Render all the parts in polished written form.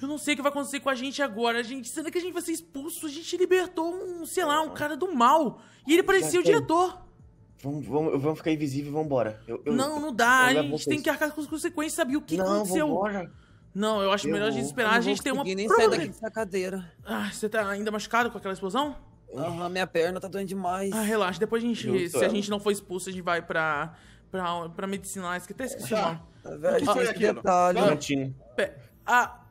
Eu não sei o que vai acontecer com a gente agora, gente. Será que a gente vai ser expulso? A gente libertou um, sei lá, um cara do mal. E ele parecia o diretor. Vamos ficar invisível e vamos embora. Não dá. A gente tem que arcar com as consequências, sabe? O que aconteceu? Vambora. Não, eu acho melhor a gente esperar. A gente tem uma... nem sair daqui dessa cadeira. Ah, você tá ainda machucado com aquela explosão? Ah, minha perna tá doendo demais. Ah, relaxa. Depois a gente... se a gente não for expulso, a gente vai pra medicina. Até esqueci o nome.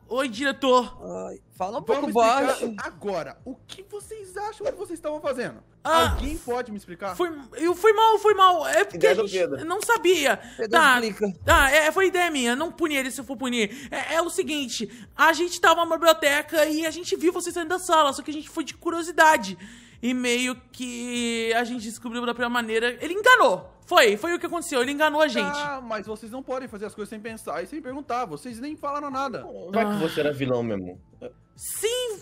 Oi, diretor. Ai, fala um pouco baixo. Agora, o que vocês acham que vocês estavam fazendo? Alguém pode me explicar? Foi mal. É porque a gente não sabia. Pedro, explica. Foi ideia minha. Não punir ele se eu for punir. É o seguinte, a gente tava na biblioteca e a gente viu vocês saindo da sala, só que a gente foi de curiosidade. E meio que a gente descobriu da pior maneira... Ele enganou! Foi o que aconteceu, ele enganou a gente. Ah, mas vocês não podem fazer as coisas sem pensar e sem perguntar. Vocês nem falaram nada. Vai que você era vilão mesmo. Sim,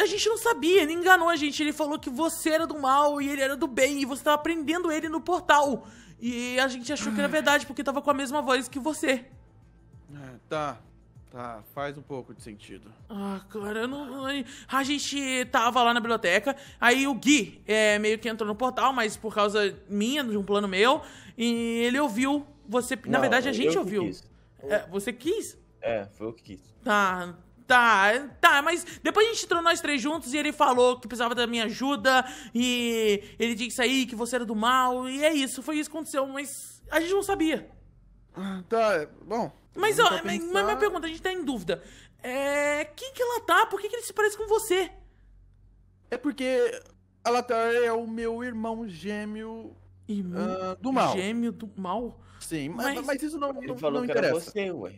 a gente não sabia, ele enganou a gente. Ele falou que você era do mal e ele era do bem. E você tava prendendo ele no portal. E a gente achou que era verdade, porque tava com a mesma voz que você. Tá, faz um pouco de sentido. Ah, cara, eu não... A gente tava lá na biblioteca, aí o Gui meio que entrou no portal, mas por causa minha, de um plano meu, e ele ouviu você... Na verdade, a gente ouviu. Você quis? É, foi eu que quis. Tá, mas depois a gente entrou nós três juntos e ele falou que precisava da minha ajuda, e ele tinha que sair, que você era do mal, e é isso, foi isso que aconteceu, mas a gente não sabia. Tá, bom... Mas, ó, minha pergunta, a gente tá em dúvida. Quem que ela tá? Por que ele se parece com você? É porque Alatar é o meu irmão gêmeo do mal. Gêmeo do mal? Sim, mas isso não interessa. Era você, ué.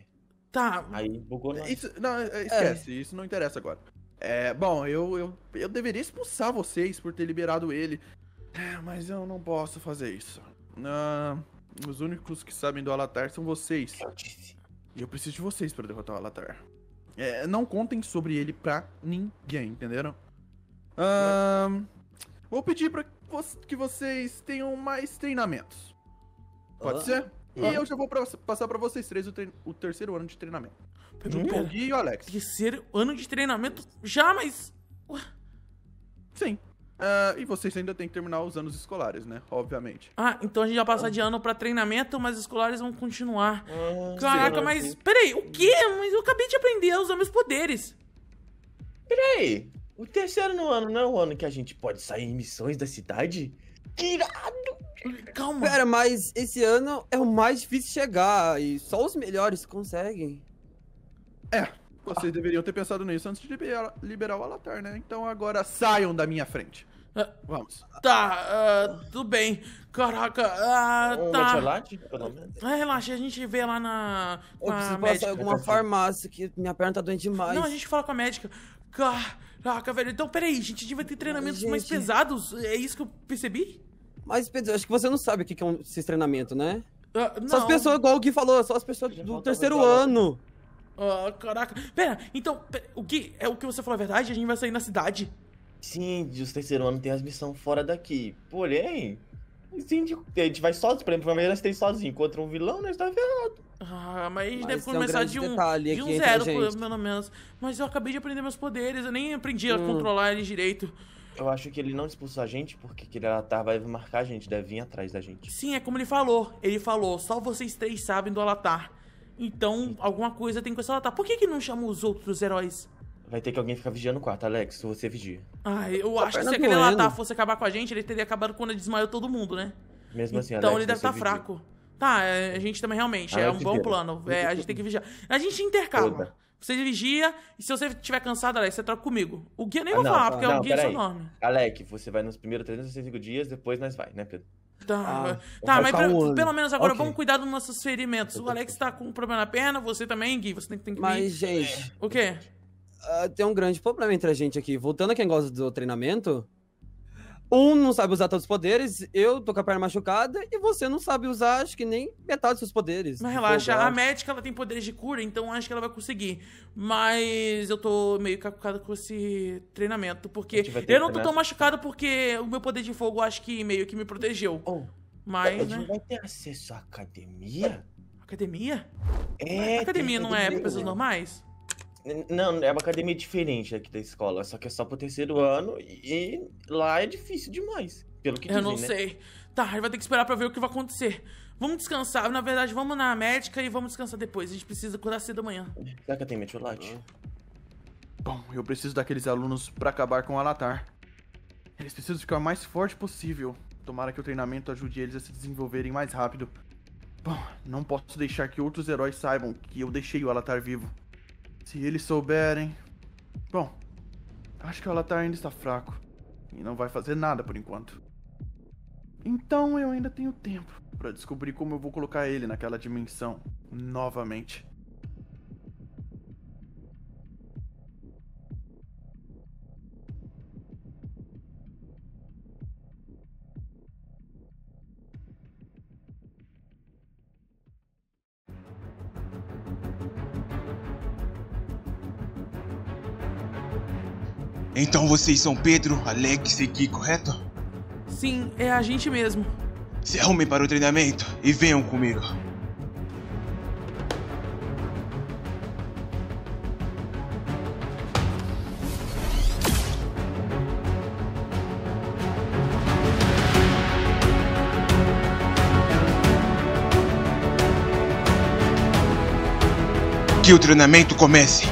Tá. Aí bugou lá. Não, esquece, isso não interessa agora. Bom, eu deveria expulsar vocês por ter liberado ele. Mas eu não posso fazer isso. Os únicos que sabem do Alatar são vocês. E eu preciso de vocês pra derrotar o Alatar. Não contem sobre ele pra ninguém, entenderam? Vou pedir pra que vocês tenham mais treinamentos. Pode ser? E eu já vou passar pra vocês três o terceiro ano de treinamento. O Gui e o Alex. Terceiro ano de treinamento? Já, mas... Sim. E vocês ainda têm que terminar os anos escolares, né? Obviamente. Ah, então a gente vai passar de ano pra treinamento, mas os escolares vão continuar. Caraca, mas... Peraí, o quê? Mas eu acabei de aprender a usar meus poderes. Peraí, o terceiro no ano não é o ano que a gente pode sair em missões da cidade? Que irado! Calma. Pera, mas esse ano é o mais difícil chegar e só os melhores conseguem. Vocês deveriam ter pensado nisso antes de liberar o Alatar, né? Então agora saiam da minha frente. Vamos. Tá, tudo bem. Caraca, chocolate, pelo menos. Relaxa, a gente vê lá na... Eu preciso passar em alguma farmácia, que minha perna tá doendo demais. Não, a gente fala com a médica. Caraca, velho. Então, peraí, gente, a gente vai ter treinamentos mais pesados? É isso que eu percebi? Mas, Pedro, acho que você não sabe o que é esse treinamento, né? Não. Só as pessoas, igual o Gui falou, só as pessoas do terceiro ano. Caraca. Pera, então, o que você falou é verdade? A gente vai sair na cidade? Sim, os terceiro ano tem as missões fora daqui. Porém, a gente vai sozinho, por exemplo, a gente tem sozinho. Contra um vilão, nós tá ferrado. Mas a gente deve começar de um zero, pelo menos. Mas eu acabei de aprender meus poderes, eu nem aprendi a controlar eles direito. Eu acho que ele não expulsou a gente, porque aquele Alatar vai marcar a gente, deve vir atrás da gente. Sim, é como ele falou. Ele falou, só vocês três sabem do Alatar. Então, alguma coisa tem com essa Alatar. Por que não chamou os outros heróis? Vai ter que alguém ficar vigiando o quarto, Alex, se você vigia. Eu acho que se aquele Alatar fosse acabar com a gente, ele teria acabado quando ele desmaiou todo mundo, né? Mesmo assim, então, Alex, ele deve estar fraco. Tá, a gente também realmente, é um bom plano. A gente tem que vigiar. A gente intercala. Você vigia, e se você estiver cansado, Alex, você troca comigo. O Gui eu nem vou falar, porque o Gui é seu nome. Alex, você vai nos primeiros 365 dias, depois nós vai, né, Pedro? Tá, mas pelo menos agora vamos cuidar dos nossos ferimentos. O Alex tá com um problema na perna, você também, Gui. Você tem que Mas, gente... O quê? Tem um grande problema entre a gente aqui. Voltando a quem gosta do treinamento... Um não sabe usar todos os poderes, eu tô com a perna machucada, e você não sabe usar, acho que nem metade dos seus poderes. Mas relaxa, a médica ela tem poderes de cura, então acho que ela vai conseguir. Mas eu tô meio cacucado com esse treinamento, porque eu não tô tão machucado porque o meu poder de fogo acho que meio que me protegeu. Mas, a gente vai ter acesso à academia? Academia? Academia não é pra pessoas normais? Não, é uma academia diferente aqui da escola, só que é só pro terceiro ano e lá é difícil demais, pelo que dizem, né? Eu não sei. Tá, a gente vai ter que esperar pra ver o que vai acontecer. Vamos descansar, na verdade, vamos na médica e vamos descansar depois. A gente precisa acordar cedo amanhã. Será que tem metiolate? Bom, eu preciso daqueles alunos pra acabar com o Alatar. Eles precisam ficar o mais forte possível. Tomara que o treinamento ajude eles a se desenvolverem mais rápido. Bom, não posso deixar que outros heróis saibam que eu deixei o Alatar vivo. Se eles souberem... Bom, acho que o Alatar ainda está fraco e não vai fazer nada por enquanto. Então eu ainda tenho tempo para descobrir como eu vou colocar ele naquela dimensão novamente. Então vocês são Pedro, Alex e Gui, correto? Sim, é a gente mesmo. Se arrumem para o treinamento e venham comigo. Que o treinamento comece!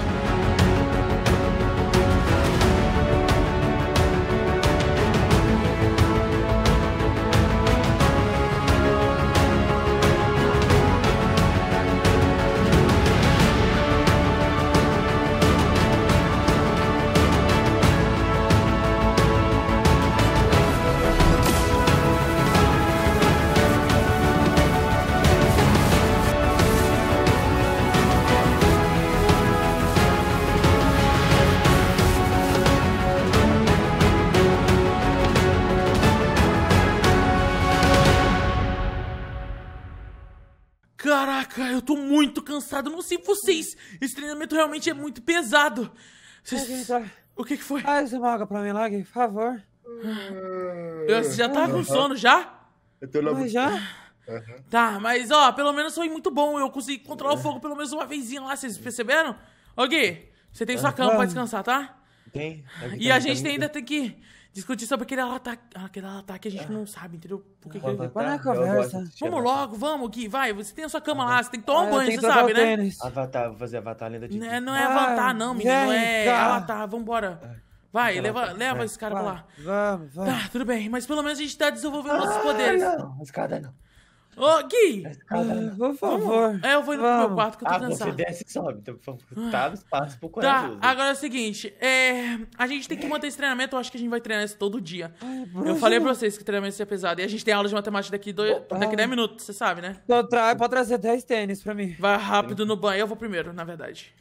Caraca, eu tô muito cansado, não sei vocês. Esse treinamento realmente é muito pesado. Vocês... O que foi? Faz uma água pra mim lá, Gui, por favor. Você já tá com sono, já? Eu tô lá. Mas já? Tá, mas ó, pelo menos foi muito bom. Eu consegui controlar o fogo pelo menos uma vezinha lá, vocês perceberam? Ô Gui, você tem sua cama pra descansar, tá? Tem. E a gente ainda tem que discutir sobre aquele ataque que a gente não sabe, entendeu? Por que ele... Para a conversa. Vamos logo, vamos, Gui, vai. Você tem a sua cama lá, você tem que tomar um banho, você sabe, né? Avatar, vou fazer Avatar ainda de... Não é Avatar não, menino, é Alatar, vambora. Vai, leva esse cara pra lá. Vamos. Tá, tudo bem, mas pelo menos a gente tá desenvolvendo nossos poderes. Não, escada não. Ô, Gui! Por favor. É, eu vou indo pro meu quarto que eu tô cansado. Você desce e sobe, então tá no espaço pro corajoso. Tá, agora é o seguinte, a gente tem que manter esse treinamento, eu acho que a gente vai treinar isso todo dia. Eu falei pra vocês que o treinamento é pesado, e a gente tem aula de matemática daqui 10 minutos, você sabe, né? Pode trazer 10 tênis pra mim. Vai rápido no banho, eu vou primeiro, na verdade.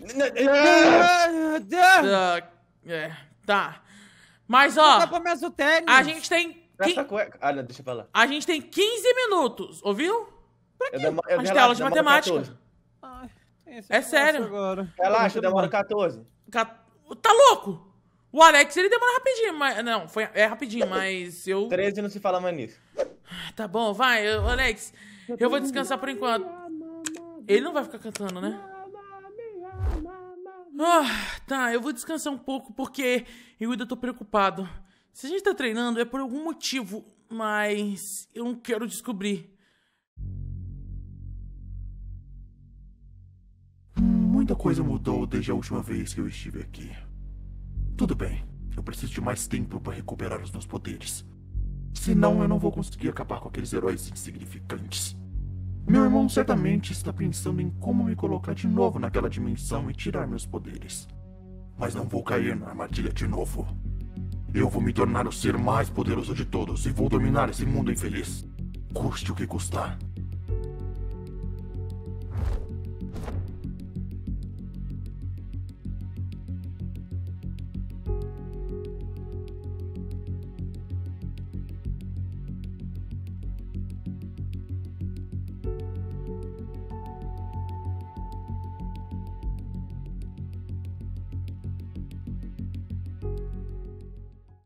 Tá. Mas, ó, a gente tem... deixa pra lá. A gente tem 15 minutos, ouviu? Pra quê? A gente tem aula de matemática. Ai, é sério. Agora. Relaxa, demora 14. Tá louco? O Alex, ele demora rapidinho, mas... Não, é rapidinho, mas eu... 13 não se fala mais nisso. Tá bom, vai, Alex. Eu vou descansar por enquanto. Ele não vai ficar cantando, né? Tá, eu vou descansar um pouco, porque eu ainda tô preocupado. Se a gente tá treinando, é por algum motivo, mas eu não quero descobrir. Muita coisa mudou desde a última vez que eu estive aqui. Tudo bem, eu preciso de mais tempo para recuperar os meus poderes. Senão eu não vou conseguir acabar com aqueles heróis insignificantes. Meu irmão certamente está pensando em como me colocar de novo naquela dimensão e tirar meus poderes. Mas não vou cair na armadilha de novo. Eu vou me tornar o ser mais poderoso de todos e vou dominar esse mundo infeliz, custe o que custar.